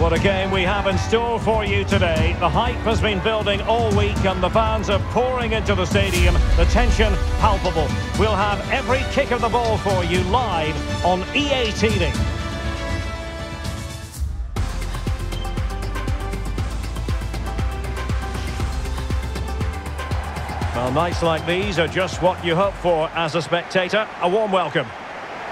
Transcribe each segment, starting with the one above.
What a game we have in store for you today. The hype has been building all week and the fans are pouring into the stadium. The tension palpable. We'll have every kick of the ball for you live on EA TV. Well, nights like these are just what you hope for as a spectator. A warm welcome.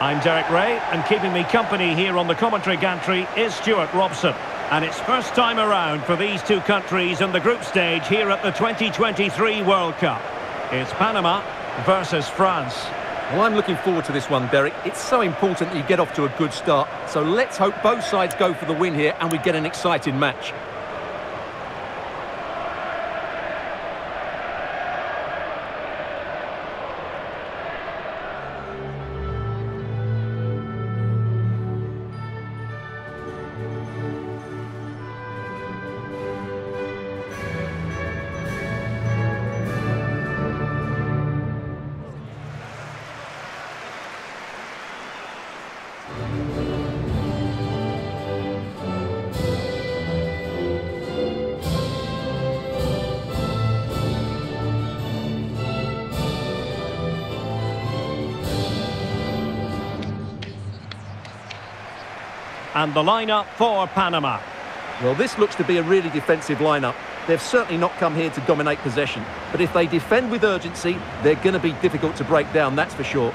I'm Derek Ray, and keeping me company here on the commentary gantry is Stuart Robson. And it's first time around for these two countries in the group stage here at the 2023 World Cup. It's Panama versus France. Well, I'm looking forward to this one, Derek. It's so important that you get off to a good start. So let's hope both sides go for the win here and we get an exciting match. And the lineup for Panama. Well, this looks to be a really defensive lineup. They've certainly not come here to dominate possession. But if they defend with urgency, they're going to be difficult to break down, that's for sure.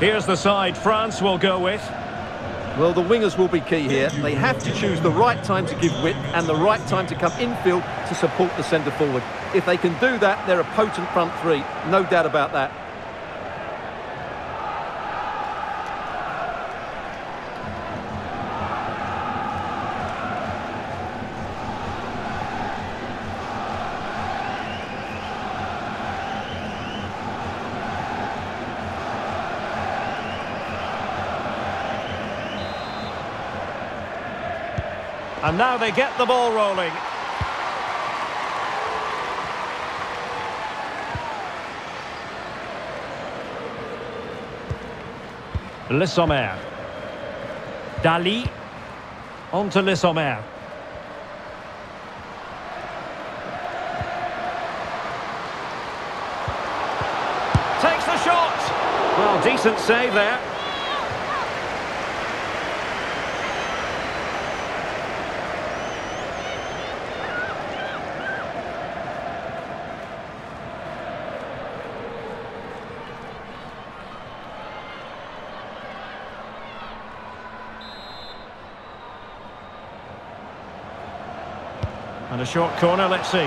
Here's the side France will go with. Well, the wingers will be key here. They have to choose the right time to give width and the right time to come infield to support the centre forward. If they can do that, they're a potent front three. No doubt about that. And now they get the ball rolling. Le Sommer. Dali. On to Le Sommer. Takes the shot. Well, decent save there. And a short corner, let's see.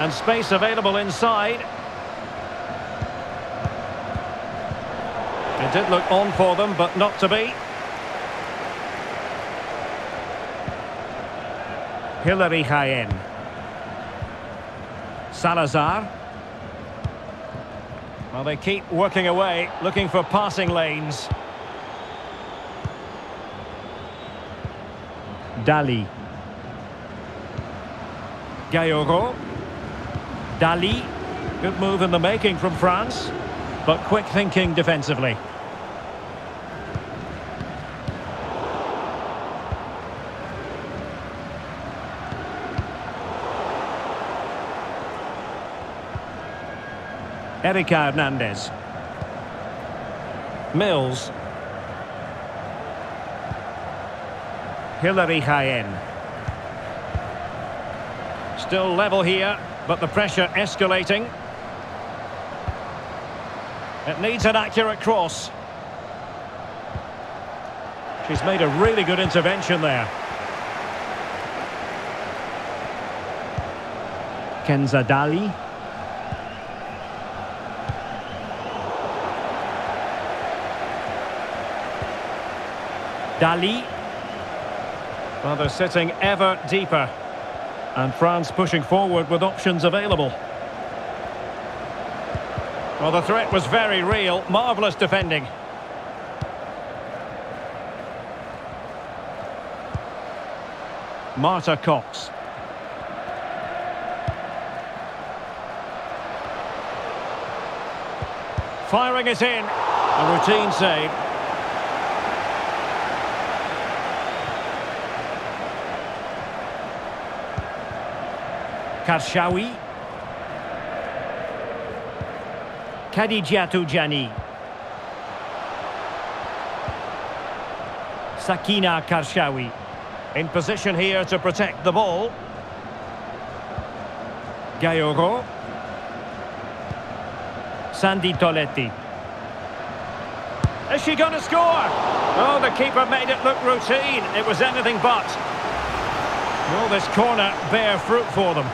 And space available inside. It did look on for them, but not to be. Hillary Hayen. Salazar. Well, they keep working away, looking for passing lanes. Dali. Gayogo. Dali. Good move in the making from France, but quick thinking defensively. Erika Hernandez. Mills. Hillary Hayen. Still level here, but the pressure escalating. It needs an accurate cross. She's made a really good intervention there. Kenza Dali. Dali. Well, they're sitting ever deeper. And France pushing forward with options available. Well, the threat was very real. Marvellous defending. Marta Cox. Firing it in. A routine save. Karchaoui. Kadidiatou Diani. Sakina Karchaoui. In position here to protect the ball. Gayogo. Sandie Toletti. Is she going to score? Oh, the keeper made it look routine. It was anything but. Will this corner bear fruit for them?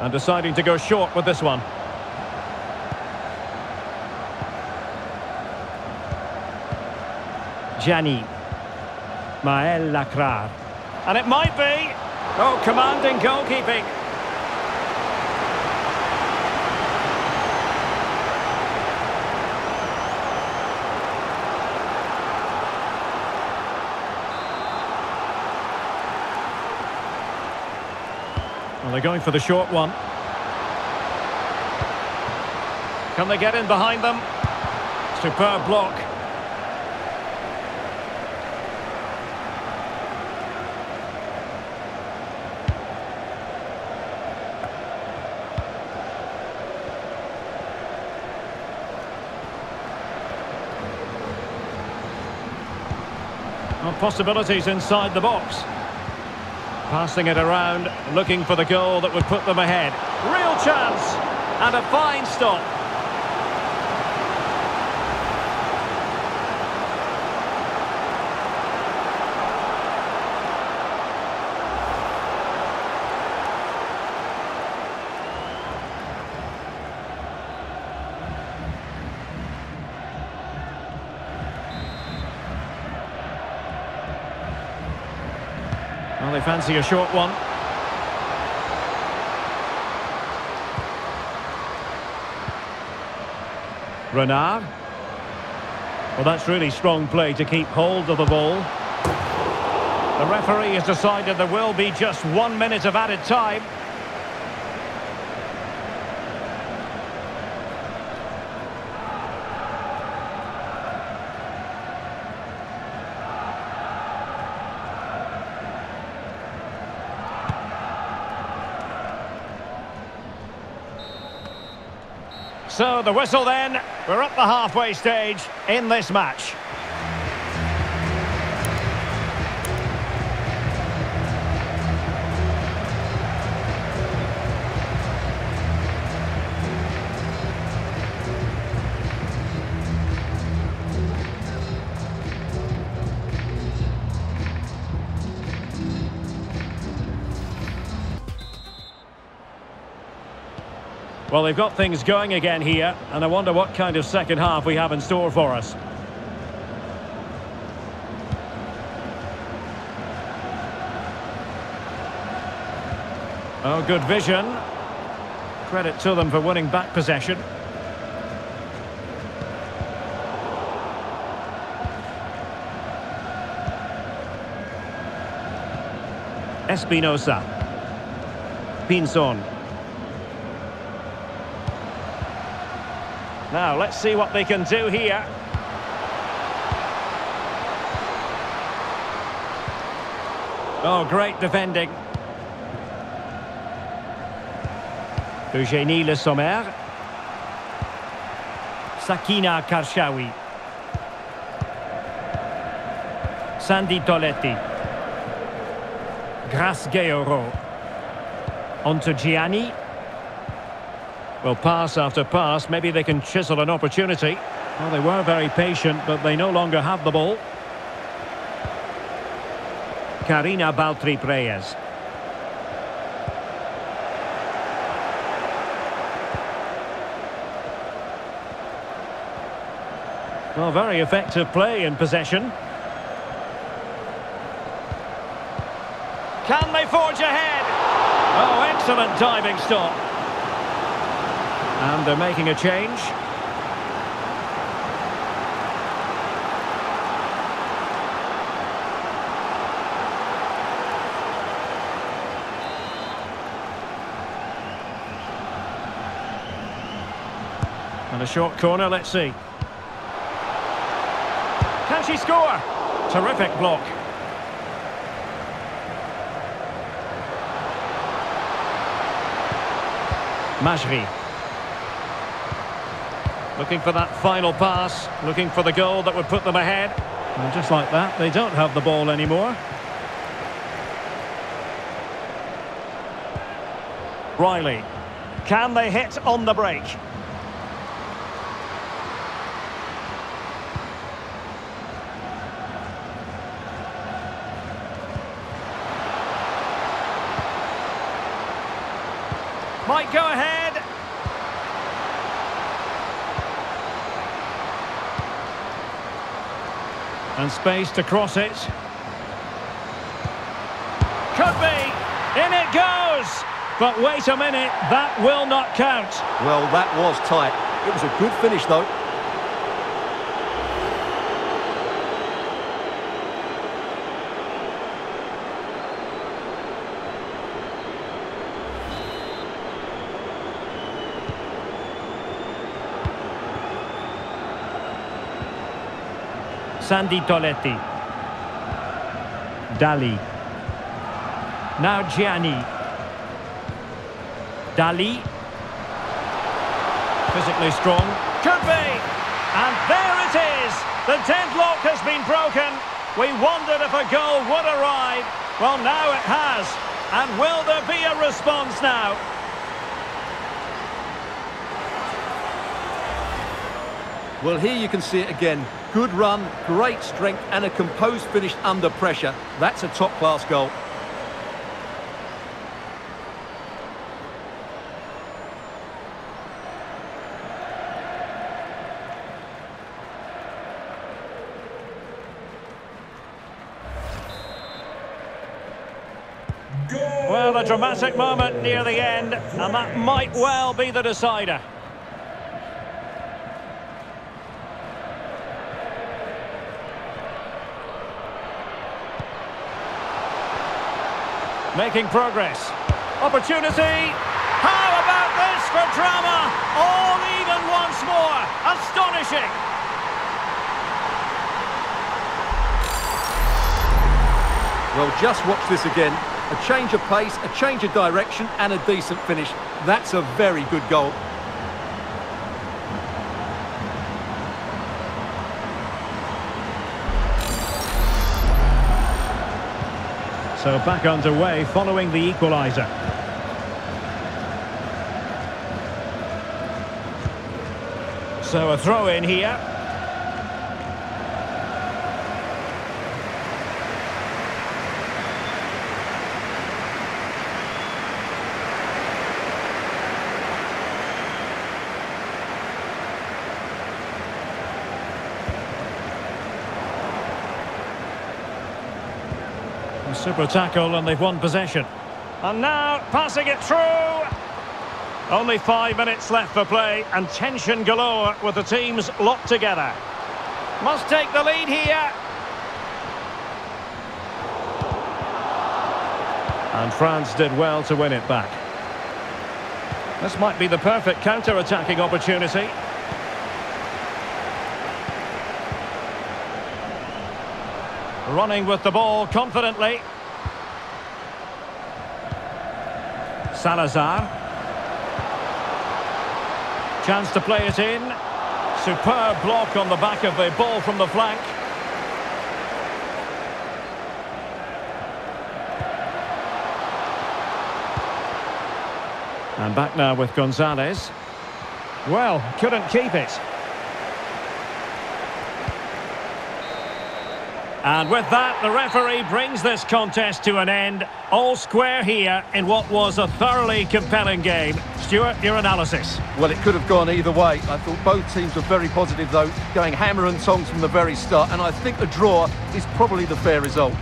And deciding to go short with this one. Jani Maella Crara. And it might be. Oh, commanding goalkeeping. Well, they're going for the short one. Can they get in behind them? Superb block. Possibilities inside the box. Passing it around, looking for the goal that would put them ahead. Real chance, and a fine stop. They fancy a short one. Renard. Well, that's really strong play to keep hold of the ball. The referee has decided there will be just 1 minute of added time. So the whistle then, we're up the halfway stage in this match. Well, they've got things going again here, and I wonder what kind of second half we have in store for us. Oh, good vision. Credit to them for winning back possession. Espinosa. Pinzon. Now, let's see what they can do here. Oh, great defending. Eugénie Le Sommer. Sakina Karchaoui. Sandie Toletti. Grace Guerrero. Onto Gianni. Well, pass after pass, maybe they can chisel an opportunity. Well, they were very patient, but they no longer have the ball. Karina Baltriprez. Well, very effective play in possession. Can they forge ahead? Oh, excellent diving stop. And they're making a change. And a short corner, let's see. Can she score? Terrific block. Magerie. Looking for that final pass, looking for the goal that would put them ahead. And just like that, they don't have the ball anymore. Riley. Can they hit on the break? Might go ahead. And space to cross it. Could be. In it goes. But wait a minute, that will not count. Well, that was tight. It was a good finish, though. Sandie Toletti. Dali. Now Gianni. Dali. Physically strong. Could be! And there it is! The deadlock has been broken. We wondered if a goal would arrive. Well, now it has. And will there be a response now? Well, here you can see it again. Good run, great strength, and a composed finish under pressure. That's a top-class goal. Well, a dramatic moment near the end, and that might well be the decider. Making progress. Opportunity. How about this for drama? All even once more. Astonishing. Well, just watch this again. A change of pace, a change of direction, and a decent finish. That's a very good goal. So back underway following the equaliser. So a throw in here. Super tackle, and they've won possession. And now, passing it through. Only 5 minutes left for play, and tension galore with the teams locked together. Must take the lead here. And France did well to win it back. This might be the perfect counter-attacking opportunity. Running with the ball confidently. Salazar. Chance to play it in. Superb block on the back of the ball from the flank. And back now with Gonzalez. Well, couldn't keep it. And with that, the referee brings this contest to an end. All square here in what was a thoroughly compelling game. Stuart, your analysis. Well, it could have gone either way. I thought both teams were very positive, though, going hammer and tongs from the very start. And I think the draw is probably the fair result.